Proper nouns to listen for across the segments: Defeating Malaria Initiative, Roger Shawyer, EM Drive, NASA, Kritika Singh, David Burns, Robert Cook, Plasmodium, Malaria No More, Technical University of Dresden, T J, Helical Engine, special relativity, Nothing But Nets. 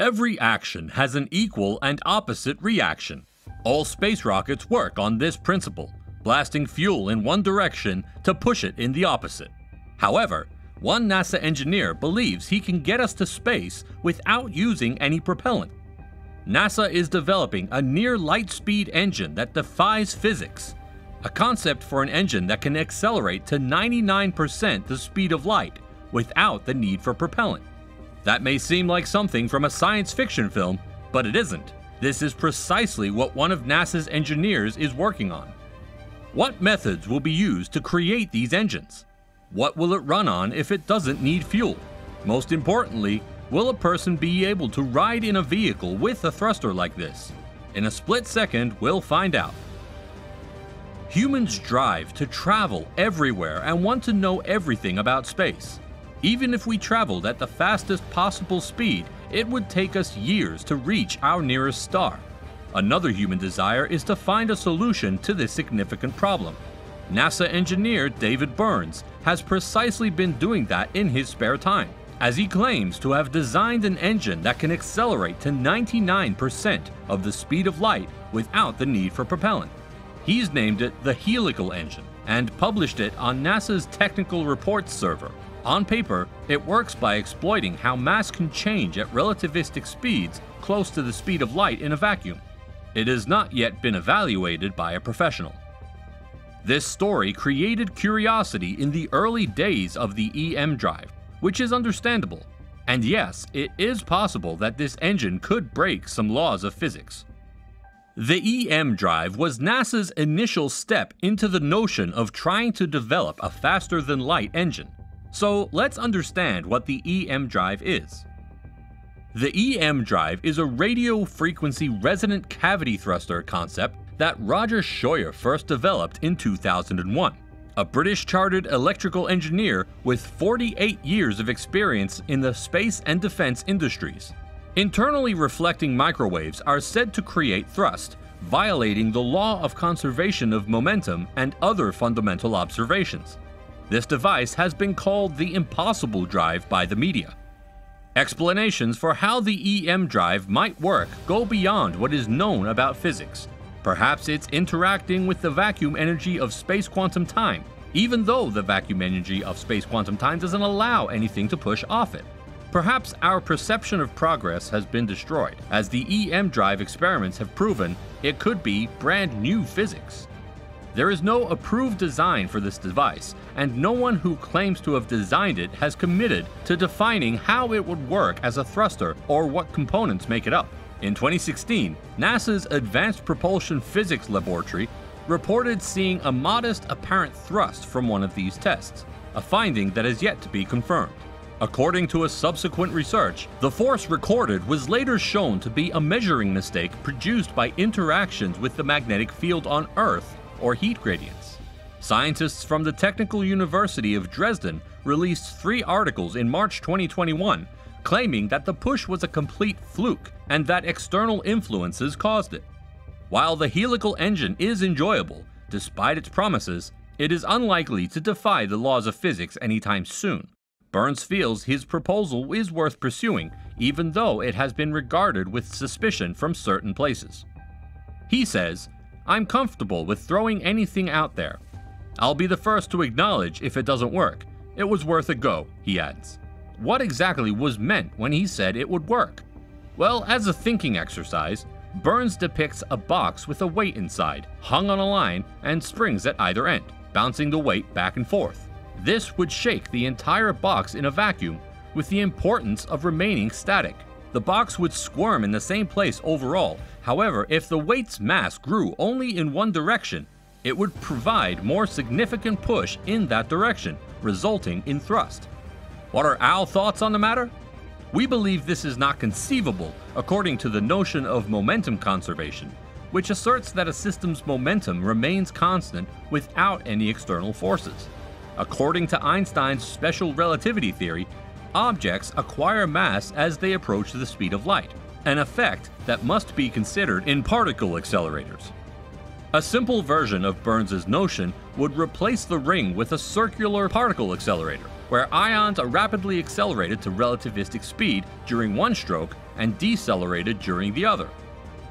Every action has an equal and opposite reaction. All space rockets work on this principle, blasting fuel in one direction to push it in the opposite. However, one NASA engineer believes he can get us to space without using any propellant. NASA is developing a near-light-speed engine that defies physics, a concept for an engine that can accelerate to 99% the speed of light without the need for propellant. That may seem like something from a science fiction film, but it isn't. This is precisely what one of NASA's engineers is working on. What methods will be used to create these engines? What will it run on if it doesn't need fuel? Most importantly, will a person be able to ride in a vehicle with a thruster like this? In a split second, we'll find out. Humans drive to travel everywhere and want to know everything about space. Even if we traveled at the fastest possible speed, it would take us years to reach our nearest star. Another human desire is to find a solution to this significant problem. NASA engineer David Burns has precisely been doing that in his spare time, as he claims to have designed an engine that can accelerate to 99% of the speed of light without the need for propellant. He's named it the Helical Engine and published it on NASA's Technical Reports server. On paper, it works by exploiting how mass can change at relativistic speeds close to the speed of light in a vacuum. It has not yet been evaluated by a professional. This story created curiosity in the early days of the EM Drive, which is understandable. And yes, it is possible that this engine could break some laws of physics. The EM Drive was NASA's initial step into the notion of trying to develop a faster-than-light engine. So let's understand what the EM Drive is. The EM Drive is a radio frequency resonant cavity thruster concept that Roger Shawyer first developed in 2001, a British chartered electrical engineer with 48 years of experience in the space and defense industries. Internally reflecting microwaves are said to create thrust, violating the law of conservation of momentum and other fundamental observations. This device has been called the impossible drive by the media. Explanations for how the EM drive might work go beyond what is known about physics. Perhaps it's interacting with the vacuum energy of space quantum time, even though the vacuum energy of space quantum time doesn't allow anything to push off it. Perhaps our perception of progress has been destroyed, as the EM drive experiments have proven it could be brand new physics. There is no approved design for this device, and no one who claims to have designed it has committed to defining how it would work as a thruster or what components make it up. In 2016, NASA's Advanced Propulsion Physics Laboratory reported seeing a modest apparent thrust from one of these tests, a finding that is yet to be confirmed. According to a subsequent research, the force recorded was later shown to be a measuring mistake produced by interactions with the magnetic field on Earth or heat gradients. Scientists from the Technical University of Dresden released 3 articles in March 2021 claiming that the push was a complete fluke and that external influences caused it. While the helical engine is enjoyable, despite its promises, it is unlikely to defy the laws of physics anytime soon. Burns feels his proposal is worth pursuing, even though it has been regarded with suspicion from certain places. He says, "I'm comfortable with throwing anything out there. I'll be the first to acknowledge if it doesn't work. It was worth a go," he adds. What exactly was meant when he said it would work? Well, as a thinking exercise, Burns depicts a box with a weight inside, hung on a line, and springs at either end, bouncing the weight back and forth. This would shake the entire box in a vacuum, with the importance of remaining static. The box would squirm in the same place overall. However, if the weight's mass grew only in one direction, it would provide more significant push in that direction, resulting in thrust. What are our thoughts on the matter? We believe this is not conceivable according to the notion of momentum conservation, which asserts that a system's momentum remains constant without any external forces. According to Einstein's special relativity theory, objects acquire mass as they approach the speed of light, an effect that must be considered in particle accelerators. A simple version of Burns's notion would replace the ring with a circular particle accelerator, where ions are rapidly accelerated to relativistic speed during one stroke and decelerated during the other.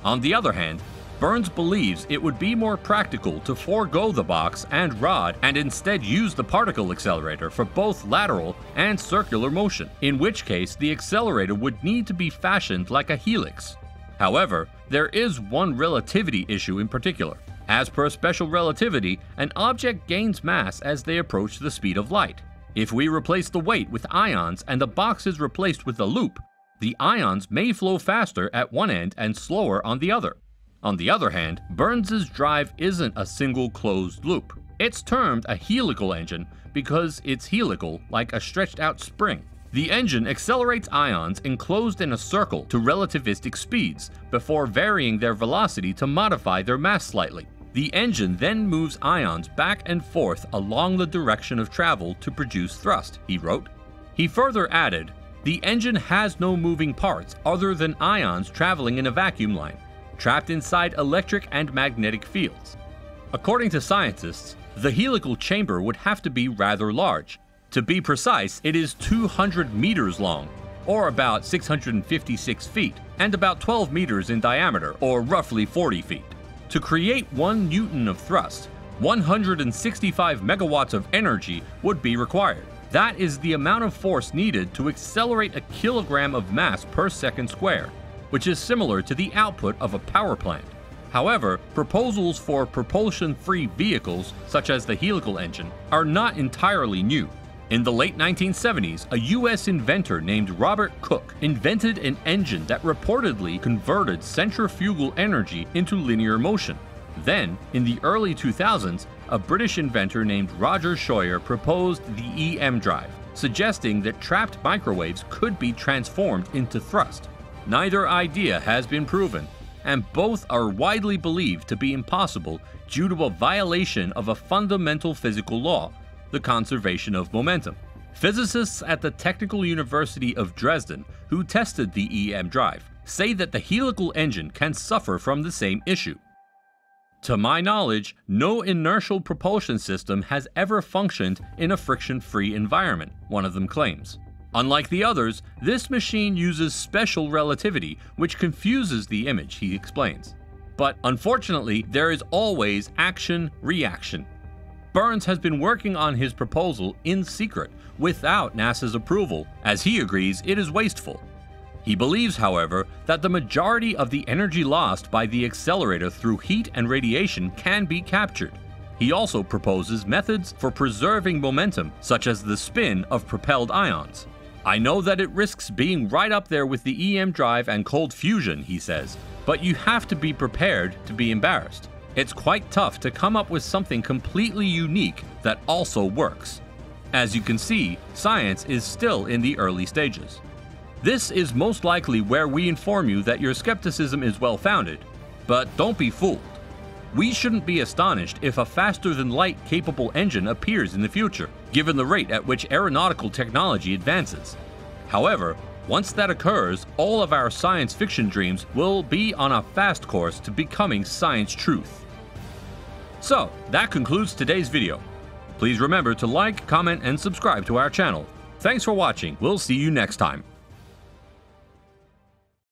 On the other hand, Burns believes it would be more practical to forego the box and rod and instead use the particle accelerator for both lateral and circular motion, in which case the accelerator would need to be fashioned like a helix. However, there is one relativity issue in particular. As per special relativity, an object gains mass as they approach the speed of light. If we replace the weight with ions and the box is replaced with a loop, the ions may flow faster at one end and slower on the other. On the other hand, Burns' drive isn't a single closed loop. It's termed a helical engine because it's helical, like a stretched out spring. The engine accelerates ions enclosed in a circle to relativistic speeds before varying their velocity to modify their mass slightly. The engine then moves ions back and forth along the direction of travel to produce thrust, he wrote. He further added, "The engine has no moving parts other than ions traveling in a vacuum line, trapped inside electric and magnetic fields." According to scientists, the helical chamber would have to be rather large. To be precise, it is 200 meters long, or about 656 feet, and about 12 meters in diameter, or roughly 40 feet. To create 1 newton of thrust, 165 megawatts of energy would be required. That is the amount of force needed to accelerate a kilogram of mass per second squared, which is similar to the output of a power plant. However, proposals for propulsion-free vehicles, such as the helical engine, are not entirely new. In the late 1970s, a US inventor named Robert Cook invented an engine that reportedly converted centrifugal energy into linear motion. Then, in the early 2000s, a British inventor named Roger Shawyer proposed the EM Drive, suggesting that trapped microwaves could be transformed into thrust. Neither idea has been proven, and both are widely believed to be impossible due to a violation of a fundamental physical law, the conservation of momentum. Physicists at the Technical University of Dresden, who tested the EM Drive, say that the helical engine can suffer from the same issue. To my knowledge, no inertial propulsion system has ever functioned in a friction-free environment, one of them claims. Unlike the others, this machine uses special relativity, which confuses the image, he explains. But unfortunately, there is always action-reaction. Burns has been working on his proposal in secret, without NASA's approval, as he agrees it is wasteful. He believes, however, that the majority of the energy lost by the accelerator through heat and radiation can be captured. He also proposes methods for preserving momentum, such as the spin of propelled ions. "I know that it risks being right up there with the EM Drive and cold fusion," he says, "but you have to be prepared to be embarrassed. It's quite tough to come up with something completely unique that also works." As you can see, science is still in the early stages. This is most likely where we inform you that your skepticism is well-founded, but don't be fooled. We shouldn't be astonished if a faster-than-light capable engine appears in the future, given the rate at which aeronautical technology advances. However, once that occurs, all of our science fiction dreams will be on a fast course to becoming science truth. So, that concludes today's video. Please remember to like, comment, and subscribe to our channel. Thanks for watching. We'll see you next time.